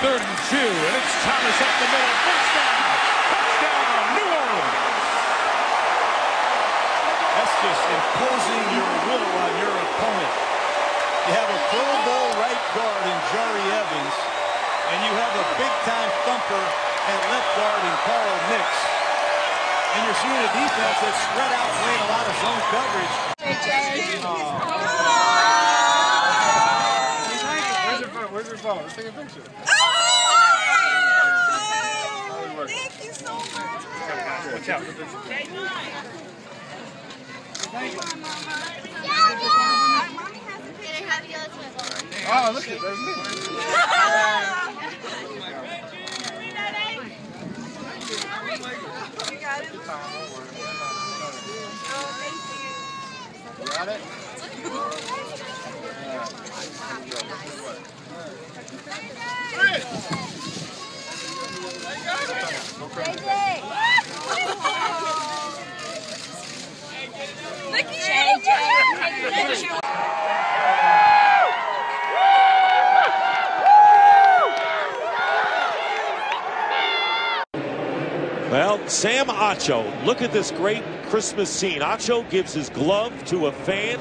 3rd and 2, and it's Thomas up the middle. First down. Touchdown, New Orleans. That's just imposing your will on your opponent. You have a Pro Bowl right guard in Jari Evans, and you have a big-time thumper at left guard in Carl Nix. And you're seeing a defense that's spread out playing a lot of zone coverage. Where's your phone? Let's take a picture. Oh! Thank you so much. Watch out. Oh, look at that. You got it? Oh, thank you. Got it? Well, Sam Acho, look at this great Christmas scene. Acho gives his glove to a fan,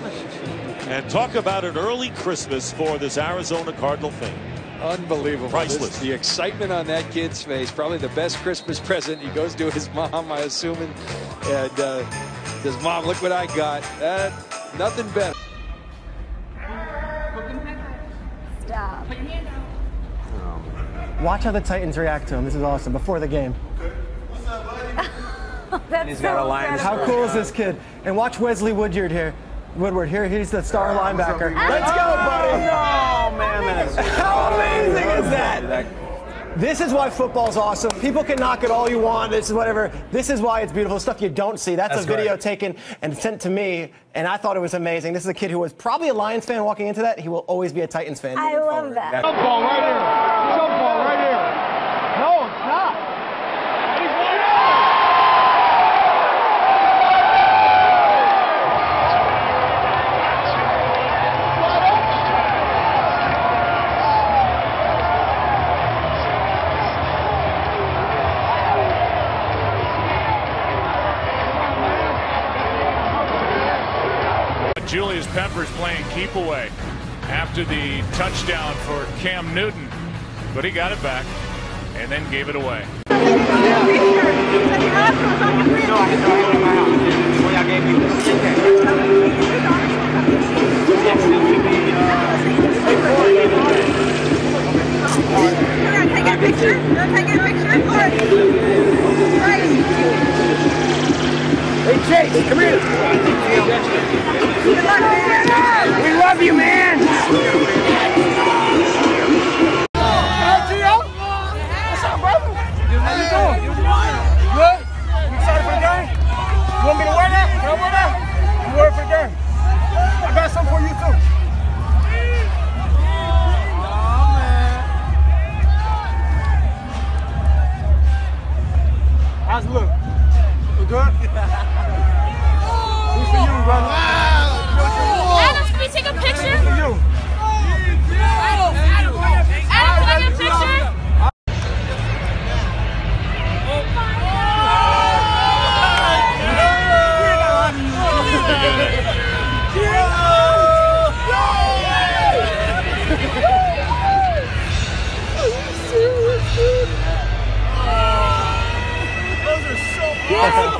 and talk about an early Christmas for this Arizona Cardinal fan. Unbelievable. Priceless. The excitement on that kid's face, probably the best Christmas present. He goes to his mom, I assume, and his mom, look what I got. Nothing better. Stop. Put your hand out. Watch how the Titans react to him. This is awesome. Before the game. Okay. What's up, buddy? That's he's so got a line. How cool is this kid? And watch Wesley Woodyard here. Woodward, here he's the star linebacker. Let's go, buddy! Oh, man, that is how amazing is that? This is why football's awesome. People can knock it all you want. This is whatever. This is why it's beautiful stuff you don't see. That's a video taken and sent to me, and I thought it was amazing. This is a kid who was probably a Lions fan walking into that. He will always be a Titans fan. I love that. Jump ball right here. Jump ball right here. No, it's not. Julius Peppers playing keep away after the touchdown for Cam Newton, but he got it back and then gave it away. Hey, Chase, come here. We love you, man! Hey, Gio! What's up, brother? How you doing? Good? You excited for the game? You want me to wear that? Can I wear that? You wear it for the game. I got something for you, too. Oh, man. How's it look? You good? Good for you, brother. Take a picture? Adam, take a picture? Those are so awesome. Yes,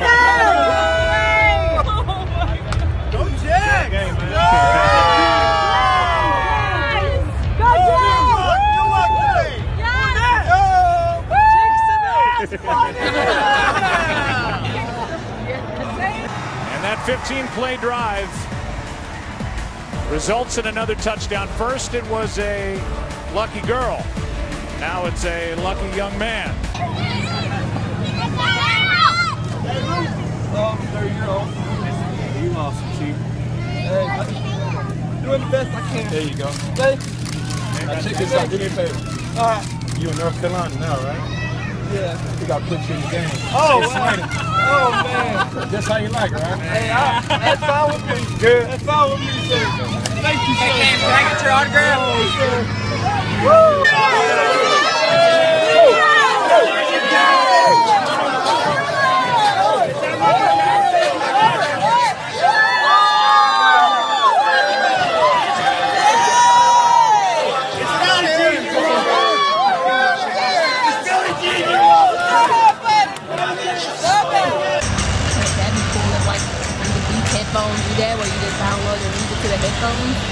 and that 15-play drive results in another touchdown. First, it was a lucky girl. Now it's a lucky young man. You lost it, Chief. Doing the best I can. There you go. Check this out. Do me a favor. All right. You in North Carolina now, right? Yeah, I think I put you in the game. Oh, man. Oh, man. That's how you like it, right? Hey, that's fine with me. Good. That's fine with me, sir. Thank you, sir. Hey, man, can I get your autograph? Oh, sir. Woo! Golden